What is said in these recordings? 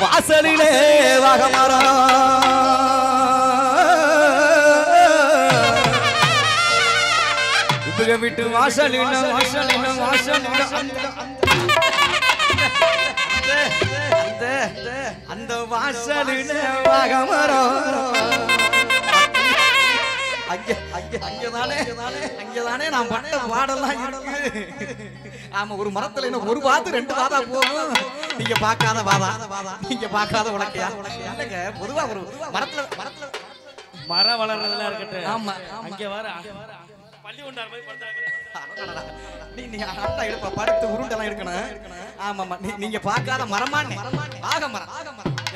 வாசலிலே வாகமரம் விட்டு வாசலின வாசலின வாசலின அந்த அந்த வாசலின வாகமரம் அங்கதானே நான் பட்ட பாடெல்லாம் இருக்கு. ஆமா, ஒரு மரத்துல என்ன ஒரு வாத்து ரெண்டு வாதா போகும். நீங்க பார்க்காத வாதா நீங்க பார்க்காத உலக்கையா இல்லைங்க. பொதுவா ஒரு மரத்துல மரத்துல மரம் வளர்றதுல இருக்கட்டும். ஆமா, அங்க வர படுத்து உருண்டெல்லாம் இருக்கணும். ஆமா ஆமா, நீங்க பார்க்காத மரமான வாகமரம்.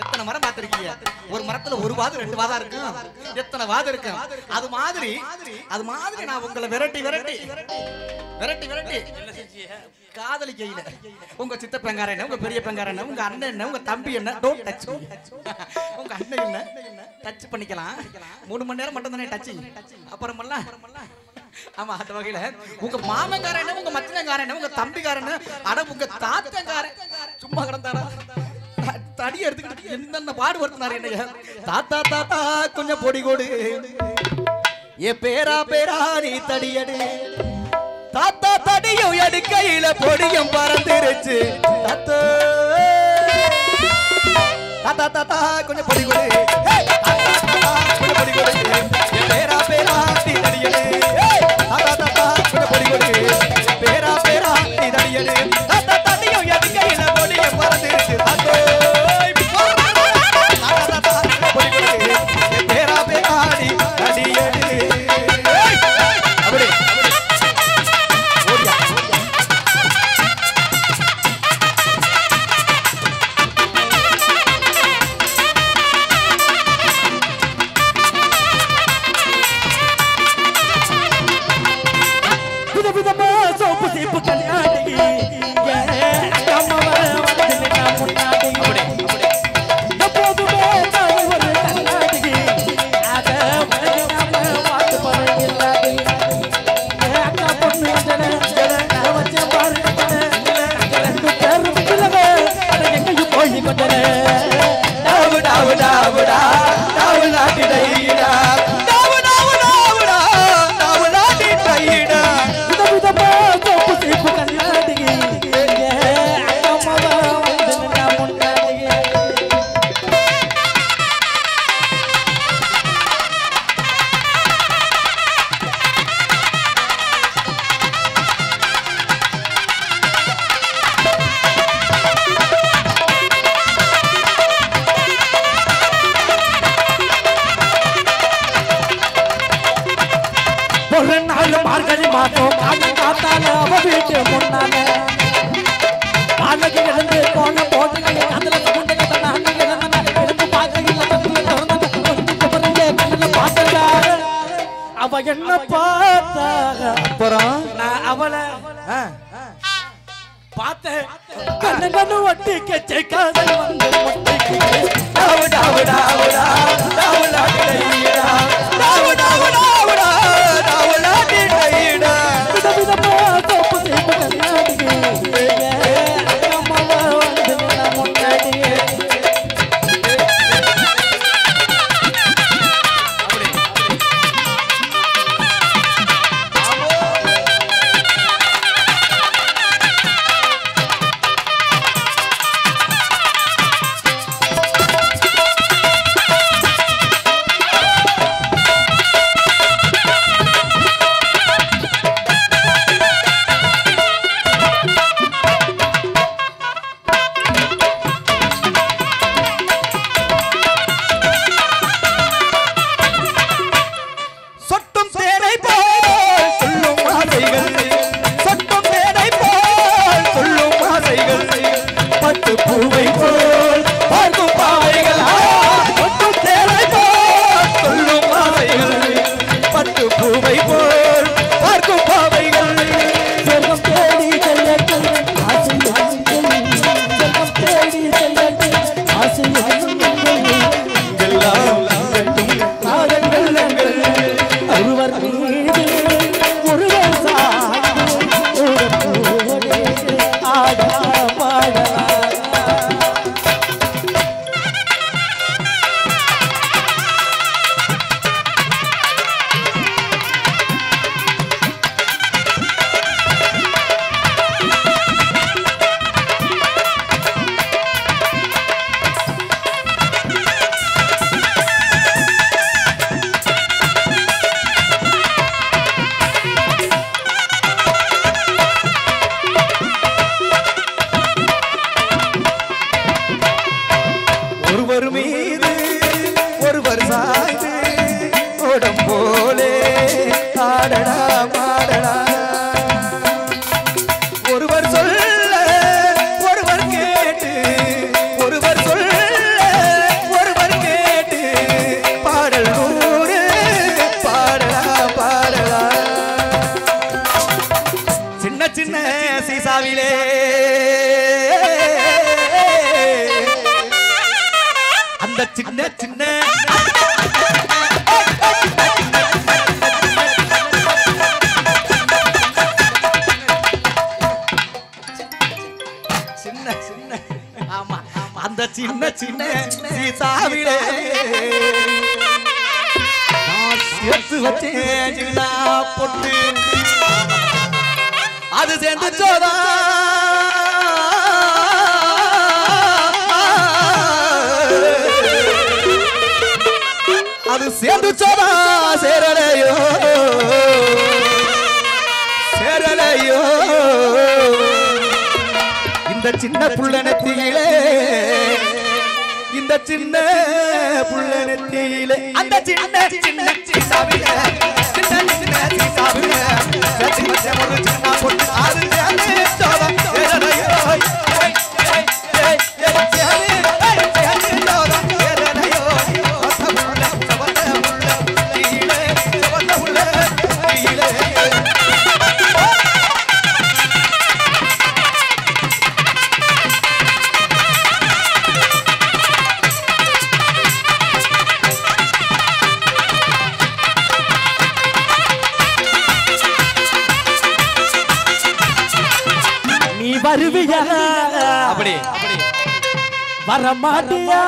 எத்தனை மரம் பார்த்திருக்கீங்க? ஒரு மரத்துல ஒரு வாது ரெண்டு வாதா இருக்கும். எத்தனை வாது இருக்கும்? அது மாதிரி அது மாதிரி நான் உங்களை விரட்டி விரட்டி விரட்டி விரட்டி காதலிக்கையில உங்க சித்த பெங்கார என்ன, உங்க பெரிய பெங்கார என்ன, உங்க அண்ணன் என்ன, உங்க தம்பி என்ன, டோன்ட் டச். உங்க அண்ணன் என்ன டச் பண்ணிக்கலாம். 3 மணி நேரம் மட்டும் தானே டச். அப்புறமெல்லாம் ஆமா, அந்த வகையில உங்க மாமங்கார என்ன, உங்க மச்சங்கார என்ன, உங்க தம்பிக்கார என்ன, அட உங்க தாத்தங்கார சும்மா கிடந்தாரா தடி எடுத்துக்கிட்டு என்னென்ன பாடு வருத்தினாரு என்னைய. தாத்தா தாத்தா கொஞ்சம் பொடி கொடு ஏ பேரா பேரா நீ தடியடு தாத்தா தடியும் எடுக்கையில பொடியும் பறந்துருச்சு தாத்தா தாத்தா தாத்தா கொஞ்சம் பொடி கொடு கொஞ்சம் பொடி கொடு ஏ பேரா பேரா நீ தடியடு. வருவியலா அப்படி வரமாட்டியா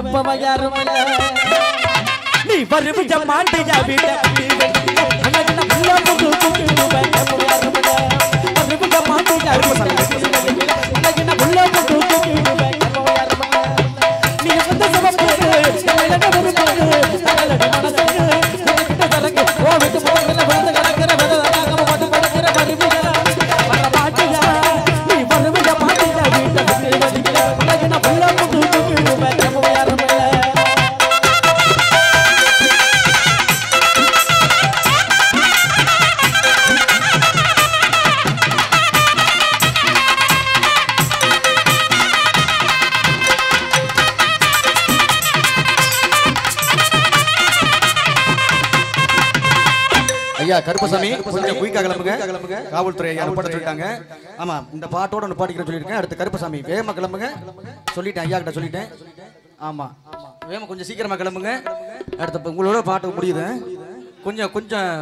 எப்பவ யாருமல்ல நீ வருவிய மாட்டியா வீட்டை கருப்பசாமி கொஞ்சம் குயிக்கா கிளம்புங்க. காவல்துறை ஐயா அனுப்பட சொல்லிட்டாங்க. ஆமா, இந்த பாட்டோட ஒன்று பாடிக்கிற சொல்லியிருக்கேன். அடுத்து கருப்பசாமி வேகமா கிளம்புங்க சொல்லிட்டேன், ஐயா கிட்ட சொல்லிட்டேன். ஆமா வேகமா கொஞ்சம் சீக்கிரமா கிளம்புங்க. அடுத்த உங்களோட பாட்டு முடியுது. கொஞ்சம் கொஞ்சம்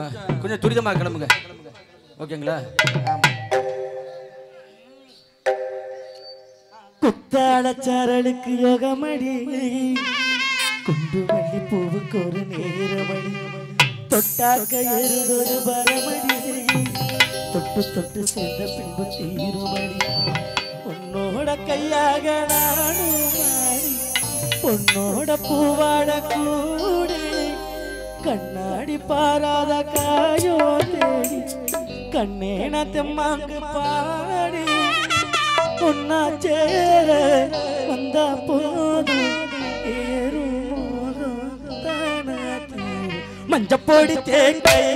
கொஞ்சம் துரிதமா கிளம்புங்க, ஓகேங்களா? குத்தாள சரளுக்கு யோகமடி குண்டு வள்ளி பூவுக்கு ஒரு நேரமடி தொட்டாக்க எருதொரு பரமடி தொட்டு தொட்டு சேர்ந்த பின்பு தீருமடி உன்னோட கையாக நானும் மாறி உன்னோட பூவாட கூட கண்ணாடி பாராத காயோ தேடி கண்ணேன தெம்மாங்கு பாடி உன்னா சேர வந்தா போதும் ஏறும் மஞ்சப்பொடி தேங்காய்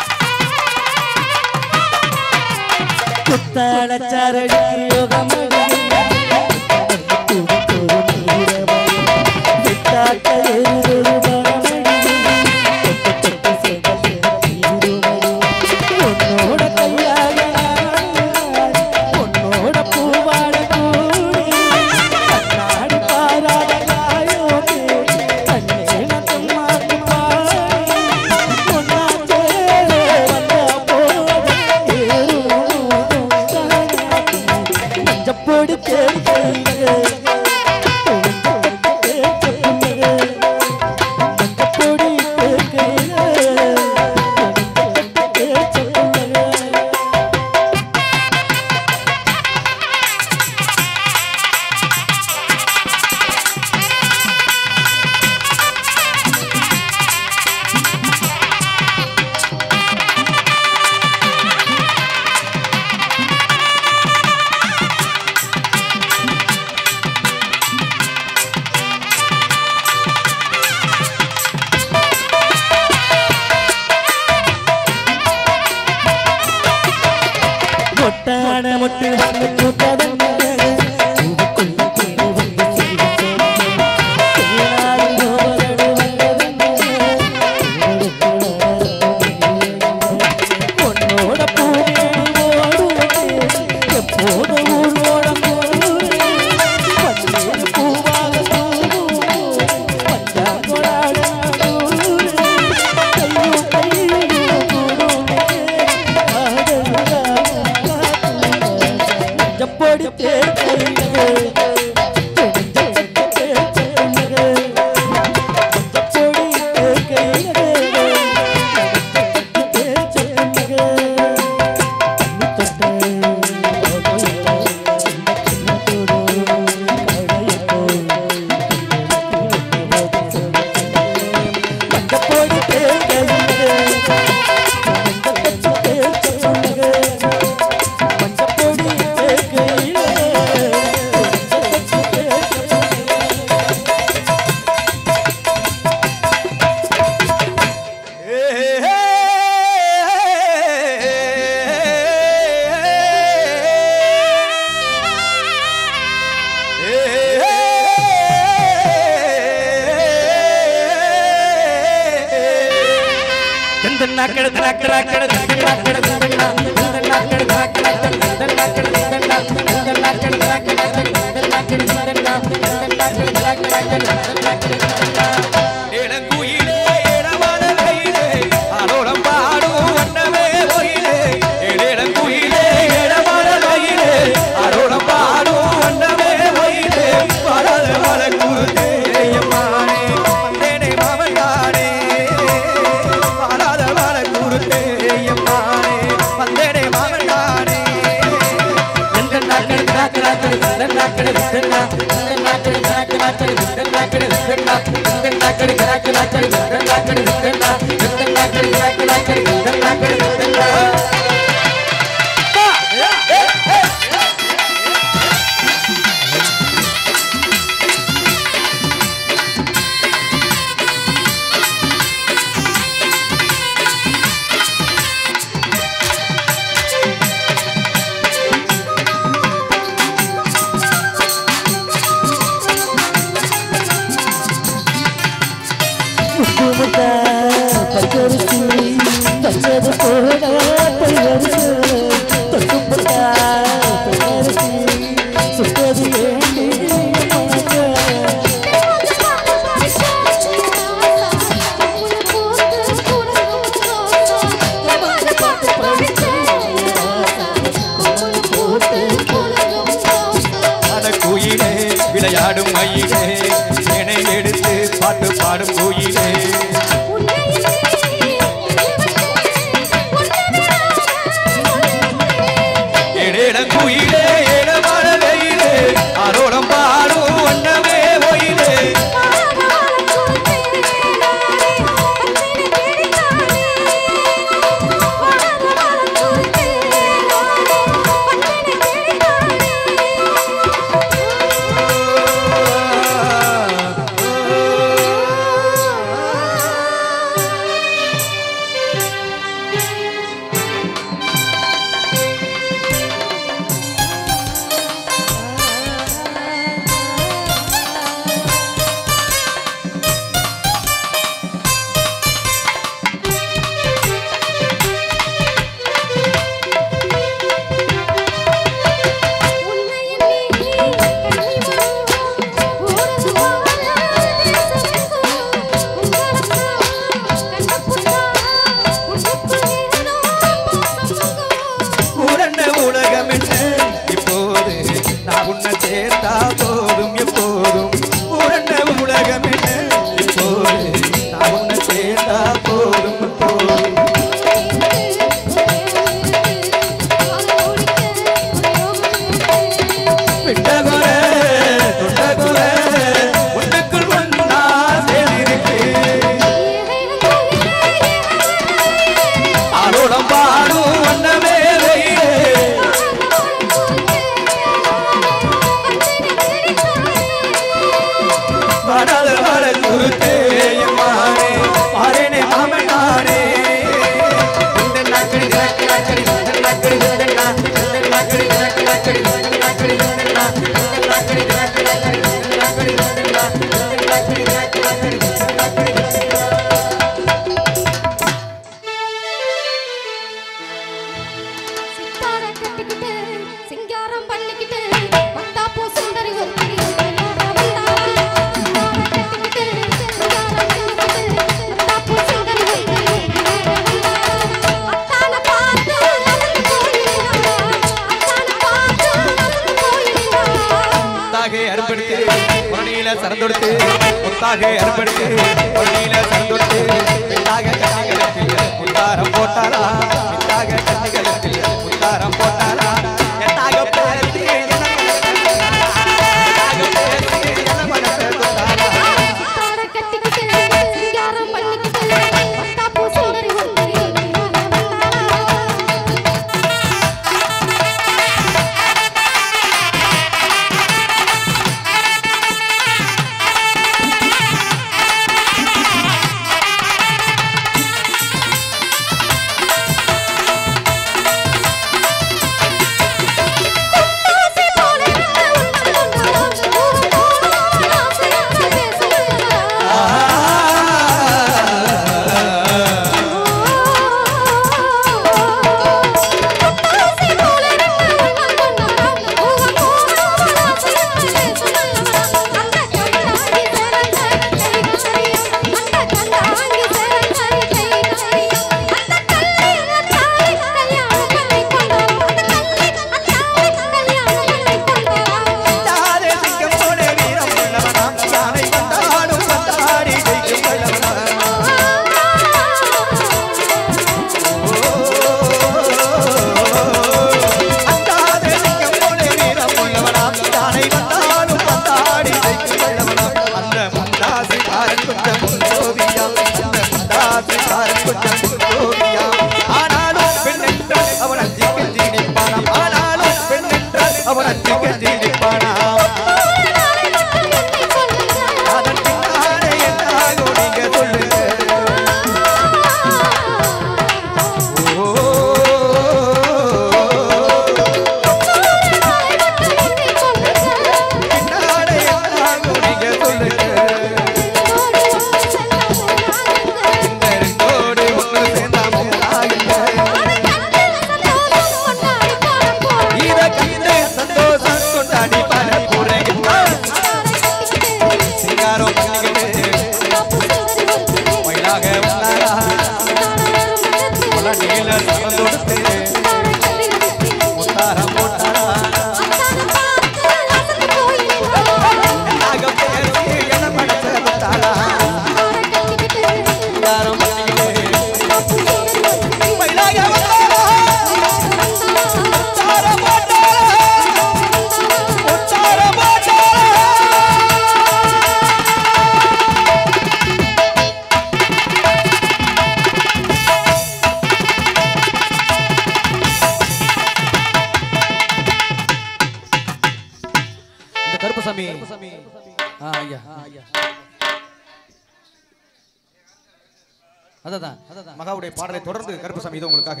மகாவுடைய பாடலை தொடர்ந்து கருப்புசாமி இது உங்களுக்காக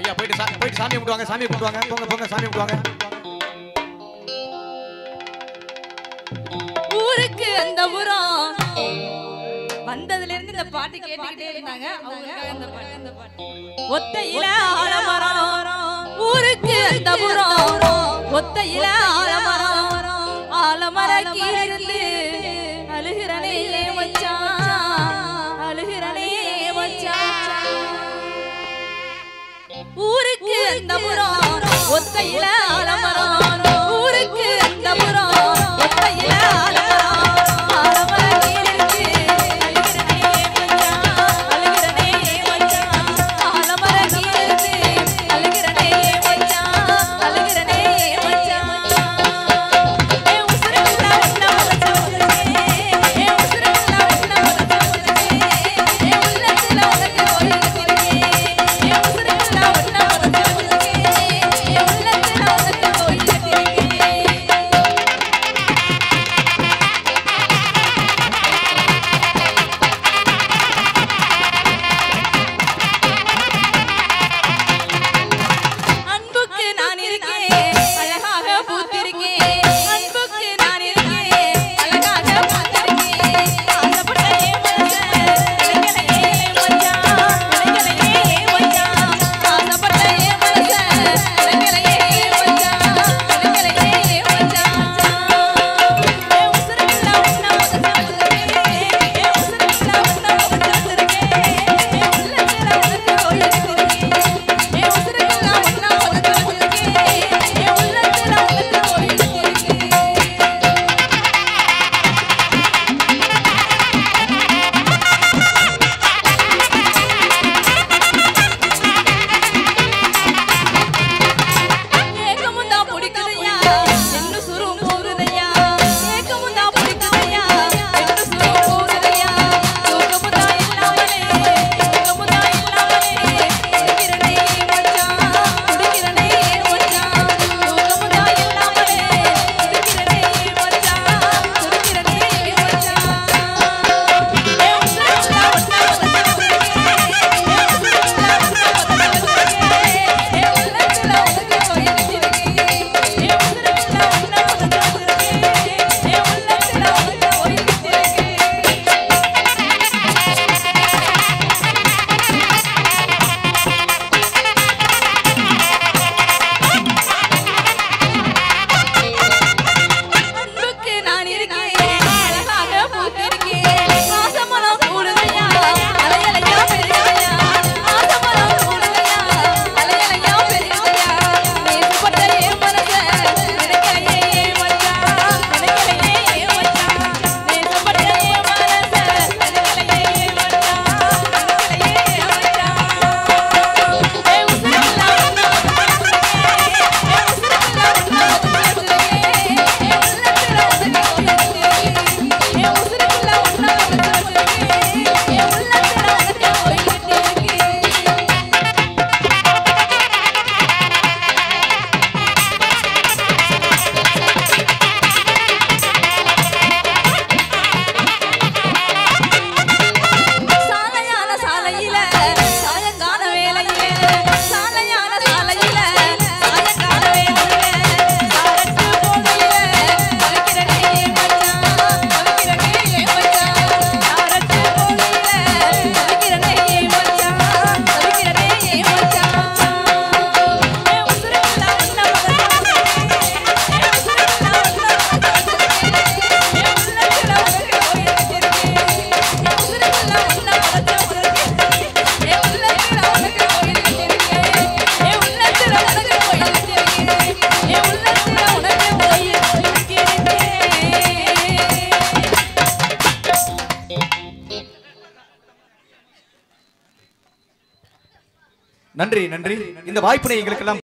ஐயா போயிட்டு சாமி கும்பிடுவாங்க சாமி கும்பிடுவாங்க போங்க போங்க சாமி கும்பிடுவாங்க ஊருக்கு அந்த ஊரா வந்ததுல இருந்து இந்த பாட்டு கேட்டுக்கிட்டே இருந்தாங்க அவங்களுக்காக அந்த பாட்டு ஒத்தையில ஆலமரம் ஊருக்கு அந்த ஊரா ஒத்தையில ஆலமரம் ஆலமர கீழே அழுகிறனே மச்சான் அழுகிறனே மச்சான் ஊருக்கு அந்த புறம் ஒத்தையில ஆலமரம் ஊருக்கு அந்த புறம் ஒத்தையில ஆலமரம் ஆலமர கீழே அழுகிறனே மச்சான் அழுகிறனே மச்சான் ஆலமர கீழே அழுகிறனே மச்சான் அழுகிறனே நன்றி நன்றி இந்த வாய்ப்பினை எங்களுக்கெல்லாம்